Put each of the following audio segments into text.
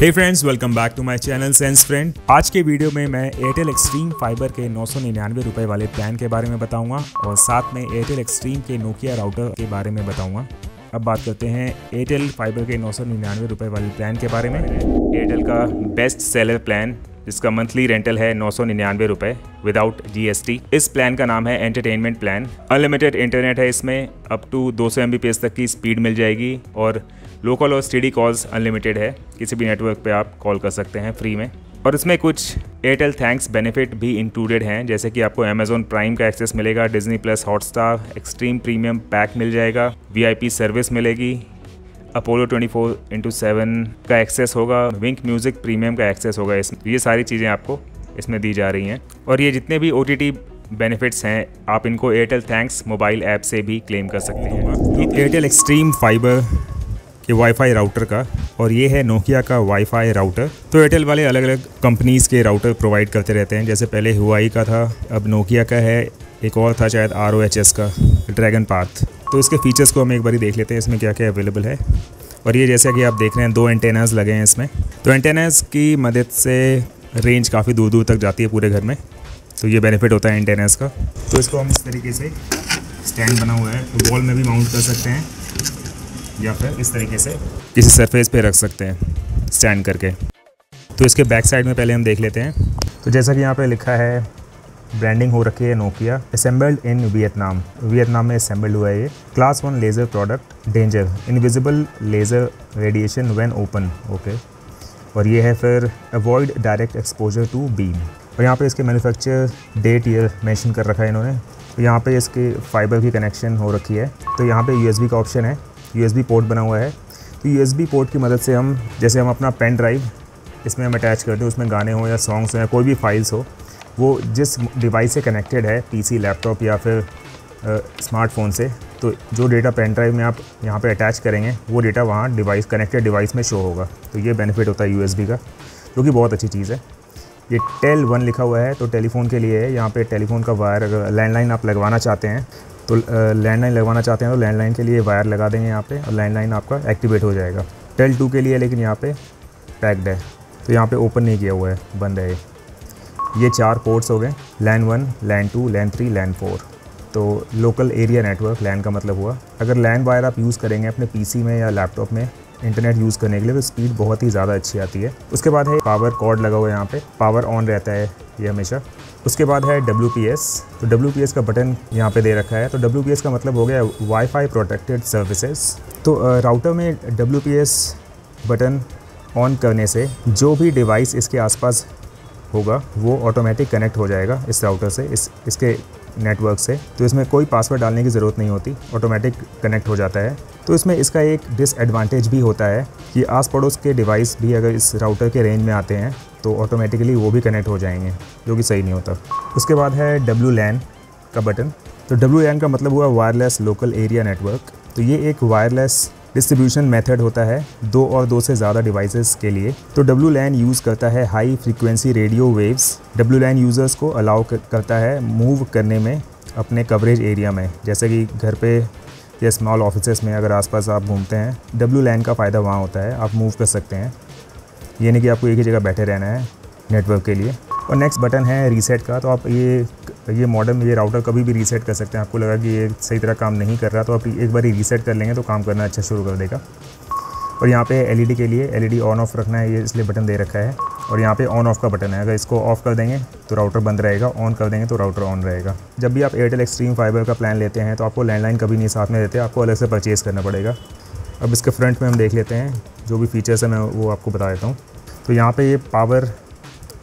Hey friends, welcome back to my channel sense friend. आज के video में मैं एयरटेल एक्सट्रीम फाइबर के 999 रुपये वाले प्लान के बारे में बताऊंगा और साथ में एयरटेल एक्सट्रीम के नोकिया राउटर के बारे में बताऊंगा। अब बात करते हैं एयरटेल फाइबर के 999 रुपये वाले प्लान के बारे में। एयरटेल का बेस्ट सेलर प्लान जिसका मंथली रेंटल है 999 रुपये विदाउट GST। इस प्लान का नाम है एंटरटेनमेंट प्लान। अनलिमिटेड इंटरनेट है इसमें, अप टू 200 Mbps तक की स्पीड मिल जाएगी और लोकल और स्टेडी कॉल्स अनलिमिटेड है। किसी भी नेटवर्क पे आप कॉल कर सकते हैं फ्री में। और इसमें कुछ एयरटेल थैंक्स बेनिफिट भी इंक्लूडेड हैं, जैसे कि आपको Amazon प्राइम का एक्सेस मिलेगा, Disney+ Hotstar, Xstream premium pack मिल जाएगा, VIP सर्विस मिलेगी, अपोलो 24/7 का एक्सेस होगा, विंक म्यूजिक प्रीमियम का एक्सेस होगा। ये सारी चीज़ें आपको इसमें दी जा रही हैं। और ये जितने भी OTT बेनिफिट्स हैं आप इनको एयरटेल थैंक्स मोबाइल ऐप से भी क्लेम कर सकते हैं। एयरटेल एक्सट्रीम फाइबर के वाईफाई राउटर का और ये है नोकिया का वाईफाई राउटर। तो एयरटेल वाले अलग अलग कंपनीज़ के राउटर प्रोवाइड करते रहते हैं, जैसे पहले हुआई का था, अब नोकिया का है, एक और था शायद ROHS का, ड्रैगन पाथ। तो इसके फीचर्स को हम एक बारी देख लेते हैं इसमें क्या क्या अवेलेबल है। और ये जैसा कि आप देख रहे हैं 2 एंटेनाज लगे हैं इसमें, तो एंटेनाज की मदद से रेंज काफ़ी दूर दूर तक जाती है पूरे घर में। तो ये बेनिफिट होता है एंटेनाज का। तो इसको हम इस तरीके से स्टैंड बना हुआ है, वॉल में भी माउंट कर सकते हैं या फिर इस तरीके से किसी सरफेस पे रख सकते हैं स्टैंड करके। तो इसके बैक साइड में पहले हम देख लेते हैं। तो जैसा कि यहाँ पे लिखा है, ब्रांडिंग हो रखी है Nokia, assembled in Vietnam, Vietnam में असेंबल्ड हुआ है ये। Class 1 laser product, danger invisible laser radiation when open, okay. और ये है फिर avoid direct exposure to beam. और यहाँ पे इसके मैन्युफैक्चर डेट ईयर मेंशन कर रखा है इन्होंने। तो यहाँ पे इसके फाइबर की कनेक्शन हो रखी है। तो यहाँ पे USB का ऑप्शन है, USB पोर्ट बना हुआ है। तो USB पोर्ट की मदद से हम, जैसे हम अपना पेन ड्राइव इसमें हम अटैच करते हैं, उसमें गाने हो या सॉन्ग्स हो या कोई भी फाइल्स हो, वो जिस डिवाइस से कनेक्टेड है, PC, लैपटॉप या फिर स्मार्टफोन से, तो जो डेटा पेन ड्राइव में आप यहाँ पे अटैच करेंगे वो डेटा वहाँ डिवाइस, कनेक्टेड डिवाइस में शो होगा। तो ये बेनिफिट होता है USB का, जो कि बहुत अच्छी चीज़ है। ये TEL 1 लिखा हुआ है, तो टेलीफोन के लिए है। यहाँ पे टेलीफोन का वायर, अगर लैंडलाइन आप लगवाना चाहते हैं तो लैंडलाइन लगवाना चाहते हैं तो लैंडलाइन के लिए वायर लगा देंगे यहाँ पे और लैंडलाइन आपका एक्टिवेट हो जाएगा। TEL 2 के लिए लेकिन यहाँ पे पैक्ड है, तो यहाँ पे ओपन नहीं किया हुआ है, बंद है। ये 4 पोर्ट्स हो गए, LAN 1, LAN 2, LAन 3, LAN 4। तो लोकल एरिया नेटवर्क, LAN का मतलब हुआ। अगर LAN वायर आप यूज़ करेंगे अपने PC में या लैपटॉप में इंटरनेट यूज़ करने के लिए, तो स्पीड बहुत ही ज़्यादा अच्छी आती है। उसके बाद है पावर कॉर्ड लगा हुआ है यहाँ पे, पावर ऑन रहता है ये हमेशा। उसके बाद है WPS, तो WPS का बटन यहाँ पे दे रखा है। तो WPS का मतलब हो गया वाईफाई प्रोटेक्टेड सर्विसेज। तो राउटर में WPS बटन ऑन करने से जो भी डिवाइस इसके आसपास होगा वो ऑटोमेटिक कनेक्ट हो जाएगा इस राउटर से, इसके नेटवर्क से। तो इसमें कोई पासवर्ड डालने की ज़रूरत नहीं होती, ऑटोमेटिक कनेक्ट हो जाता है। तो इसमें इसका एक डिसएडवांटेज भी होता है कि आस पड़ोस के डिवाइस भी अगर इस राउटर के रेंज में आते हैं तो ऑटोमेटिकली वो भी कनेक्ट हो जाएंगे, जो कि सही नहीं होता। उसके बाद है WLAN का बटन। तो WLAN का मतलब हुआ वायरलेस लोकल एरिया नेटवर्क। तो ये एक वायरलेस डिस्ट्रीब्यूशन मेथड होता है 2 और 2 से ज़्यादा डिवाइसेस के लिए। तो WLAN यूज़ करता है high frequency radio waves. WLAN users को अलाउ करता है मूव करने में अपने कवरेज एरिया में, जैसे कि घर पे या स्मॉल ऑफिसेस में अगर आसपास आप घूमते हैं, WLAN का फ़ायदा वहाँ होता है, आप मूव कर सकते हैं, यानी कि आपको एक ही जगह बैठे रहना है नेटवर्क के लिए। और नेक्स्ट बटन है रीसेट का। तो आप ये मॉडम, ये राउटर कभी भी रीसेट कर सकते हैं। आपको लगा कि ये सही तरह काम नहीं कर रहा, तो आप एक बार रीसेट कर लेंगे तो काम करना अच्छा शुरू कर देगा। और यहाँ पे LED के लिए LED ऑन ऑफ रखना है, ये इसलिए बटन दे रखा है। और यहाँ पे ऑन ऑफ का बटन है, अगर इसको ऑफ़ कर देंगे तो राउटर बंद रहेगा, ऑन कर देंगे तो राउटर ऑन रहेगा। जब भी आप एयरटेल एक्सट्रीम फाइबर का प्लान लेते हैं तो आपको लैंडलाइन कभी नहीं साथ में देते, आपको अलग से परचेज़ करना पड़ेगा। अब इसके फ्रंट में हम देख लेते हैं जो भी फीचर्स हैं, मैं वो आपको बता देता हूँ। तो यहाँ पर ये पावर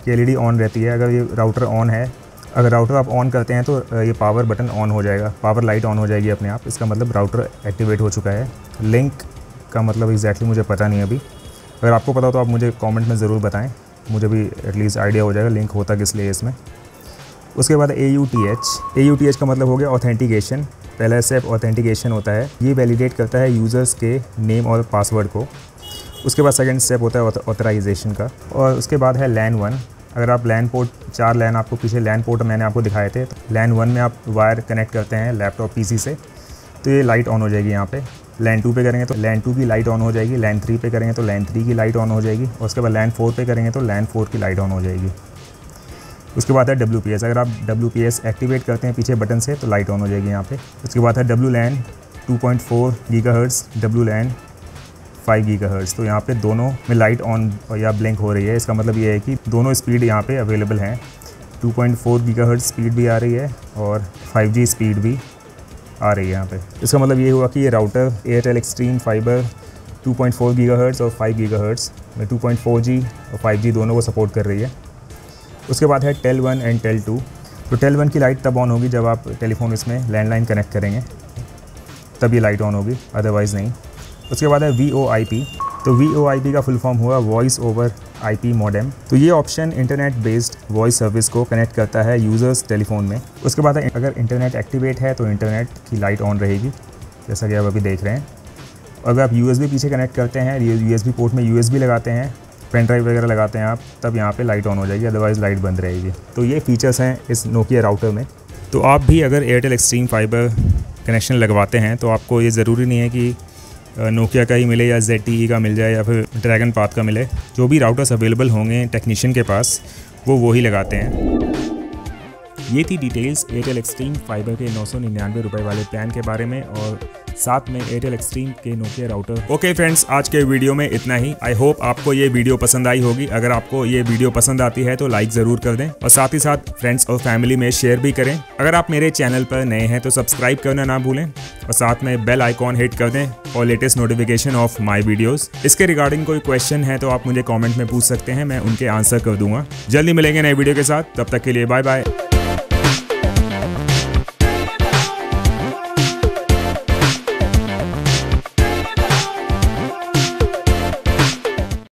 की LED ऑन रहती है, अगर ये राउटर ऑन है, अगर राउटर आप ऑन करते हैं तो ये पावर बटन ऑन हो जाएगा, पावर लाइट ऑन हो जाएगी अपने आप। इसका मतलब राउटर एक्टिवेट हो चुका है। लिंक का मतलब एग्जैक्टली मुझे पता नहीं अभी, अगर आपको पता हो तो आप मुझे कमेंट में ज़रूर बताएं, मुझे भी एटलीस्ट आइडिया हो जाएगा लिंक होता किस लिए इसमें। उसके बाद AUTH का मतलब हो गया ऑथेंटिकेशन। पहला स्टेप ऑथेंटिकेशन होता है, ये वैलिडेट करता है यूज़र्स के नेम और पासवर्ड को। उसके बाद सेकेंड स्टेप होता है ऑथराइजेशन का। और उसके बाद है LAN 1। अगर आप LAN पोर्ट 4 आपको पीछे LAN पोर्ट मैंने आपको दिखाए थे, तो LAN 1 में आप वायर कनेक्ट करते हैं लैपटॉप PC से, तो ये लाइट ऑन हो जाएगी यहाँ पे। लैन 2 पे करेंगे तो लैन 2 की लाइट ऑन हो जाएगी, लैन 3 पे करेंगे तो लैन 3 की लाइट ऑन हो जाएगी, और उसके बाद लैन 4 पे करेंगे तो लैन 4 की लाइट ऑन हो जाएगी। उसके बाद है WPS, अगर आप WPS एक्टिवेट करते हैं पीछे बटन से तो लाइट ऑन हो जाएगी यहाँ पे। उसके बाद है WLAN 2.4 गीगाहर्ट्ज़, WLAN 5 गीगाहर्ट्ज़, तो यहाँ पे दोनों में लाइट ऑन या ब्लिंक हो रही है। इसका मतलब ये है कि दोनों स्पीड यहाँ पे अवेलेबल हैं, 2.4 गीगाहर्ट्ज़ स्पीड भी आ रही है और 5G स्पीड भी आ रही है यहाँ पे। इसका मतलब ये हुआ कि ये router Airtel extreme fiber 2.4 gigahertz और 5 गीगाहर्ट्ज़ में 2.4G और 5G दोनों को सपोर्ट कर रही है। उसके बाद है टेल 1 एंड टेल 2, तो टेल 1 की लाइट तब ऑन होगी जब आप टेलीफोन इसमें लैंडलाइन कनेक्ट करेंगे तब ये लाइट ऑन होगी, अदरवाइज़ नहीं। उसके बाद है VoIP, तो VoIP का फुल फॉर्म हुआ वॉइस ओवर IP मॉडेम। तो ये option internet based voice service को कनेक्ट करता है यूज़र्स टेलीफोन में। उसके बाद अगर इंटरनेट एक्टिवेट है तो इंटरनेट की लाइट ऑन रहेगी, जैसा कि आप अभी देख रहे हैं। अगर आप USB पीछे कनेक्ट करते हैं, USB पोर्ट में USB लगाते हैं, पेन ड्राइव वगैरह लगाते हैं आप, तब यहाँ पे लाइट ऑन हो जाएगी, अदरवाइज़ लाइट बंद रहेगी। तो ये फीचर्स हैं इस नोकिया राउटर में। तो आप भी अगर एयरटेल एक्सट्रीम फाइबर कनेक्शन लगवाते हैं तो आपको ये ज़रूरी नहीं है कि नोकिया का ही मिले या ZTE का मिल जाए या फिर ड्रैगन पाथ का मिले। जो भी राउटर्स अवेलेबल होंगे टेक्नीशियन के पास वो ही लगाते हैं। ये थी डिटेल्स एयरटेल एक्सट्रीम फाइबर के 999 रुपये वाले प्लान के बारे में और साथ में एयरटेल एक्सट्रीम के नोकिया राउटर। ओके फ्रेंड्स, आज के वीडियो में इतना ही। आई होप आपको ये वीडियो पसंद आई होगी। अगर आपको ये वीडियो पसंद आती है तो लाइक ज़रूर कर दें और साथ ही साथ फ्रेंड्स और फैमिली में शेयर भी करें। अगर आप मेरे चैनल पर नए हैं तो सब्सक्राइब करना ना भूलें और साथ में बेल आइकॉन हिट कर दें और latest notification off my videos. इसके रिगार्डिंग कोई क्वेश्चन है तो आप मुझे कमेंट में पूछ सकते हैं, मैं उनके आंसर कर दूंगा। जल्दी मिलेंगे नए वीडियो के साथ, तब तक के लिए बाय बाय।